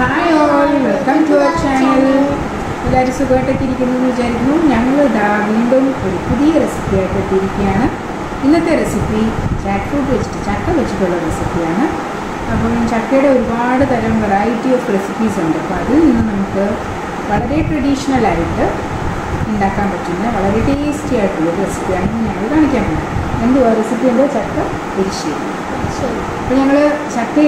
Hi all, welcome to our channel. I am Let's go to the kitchen. Chakka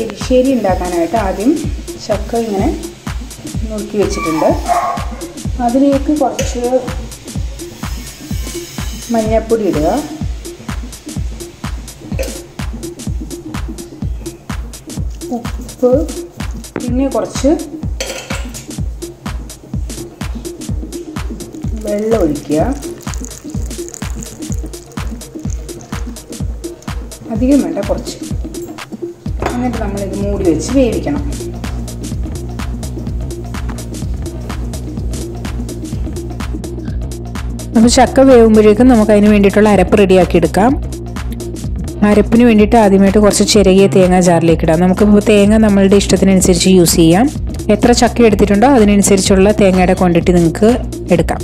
erisheri indakanayitte adim chakka ingane nurki vechittunde adilekku korchu manyappudi iduka uppu pinne korchu vellam olikka adhigam venda korchu We will move it. We can Shaka American, the Mokainu Indita, Arapredia Kidka. Arapinu Indita, the Meto Corsa Cherry, Tanga Jarlekada, Namkaputanga, the Maldish to the Ninserci Usia, Etra Chaki at the Tunda, the Ninserciola, Tanga at a quantity Dinka, Edka.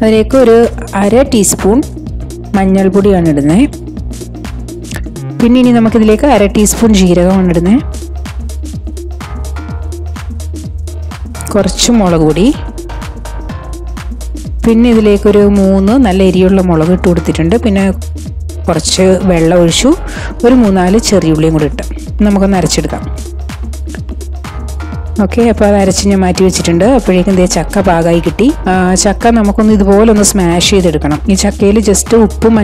A record, a teaspoon, Manal Buddy under the name. We will add a teaspoon of jeera. We will mix it. I will mix the jar with a little bit of water. I will mix the jar with a little bit of water. We will mix the oil in the chatti. We will mix the oil in the chatti. Just on the sote then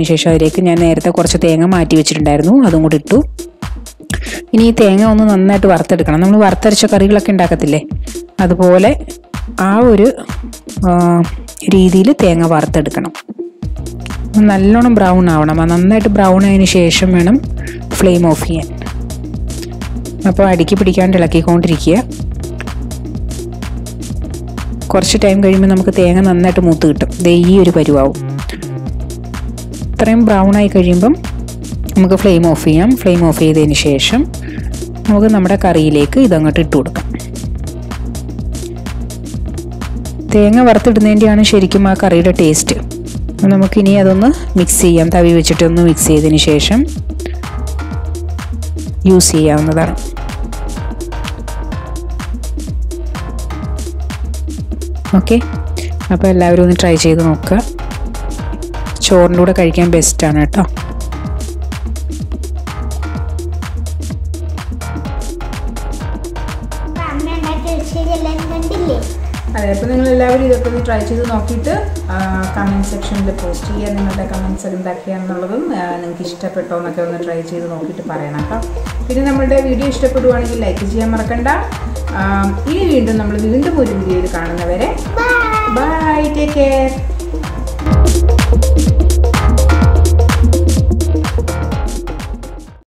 Shesha Rekin and Erta Corchatanga, Mati which in Darno, Adamutu. Anything on that Vartha Ganam, Vartha Chakarilla and Dakatile. Adapole, our readily thing of Vartha Ganam. Nalon brown out, among that brown initiation, madam, flame of yen. Upon a keep it can't like a country here. Time we will put the egg in the water. They will put brown eye. We will flame off. Flame off the initiation. We will put the curry lake. We will mix the initiation. Okay, അപ്പോൾ എല്ലാവരും ഒന്ന് try ചെയ്ത് നോക്കുക. ചോറിൻ്റെ കൂടെ കഴിക്കാൻ ബെസ്റ്റാണ് കേട്ടോ. അതെ, അപ്പോൾ നിങ്ങളെല്ലാവരും ഇതൊക്കെ ഒന്ന് ട്രൈ ചെയ്ത് നോക്കിയിട്ട് കമൻറ്റ് സെക്ഷനിൽ പോസ്റ്റ് ചെയ്യുക. നിങ്ങളുടെ കമൻറ്റ്സ് എന്താക്കിയാണെന്നുള്ളതും നിങ്ങൾക്ക് ഇഷ്ടപ്പെട്ടോ എന്നൊക്കെ ഒന്ന് ട്രൈ ചെയ്ത് നോക്കിയിട്ട് പറയണം കേട്ടോ. പിന്നെ നമ്മുടെ വീഡിയോ ഇഷ്ടപ്പെടുവാണെങ്കിൽ ലൈക്ക് ചെയ്യാൻ മറക്കണ്ട. ഇനി വീണ്ടും നമ്മൾ വീണ്ടും ഒരു വീഡിയോയിൽ കാണുന്നവരെ ബൈ, ടേക്ക് കെയർ.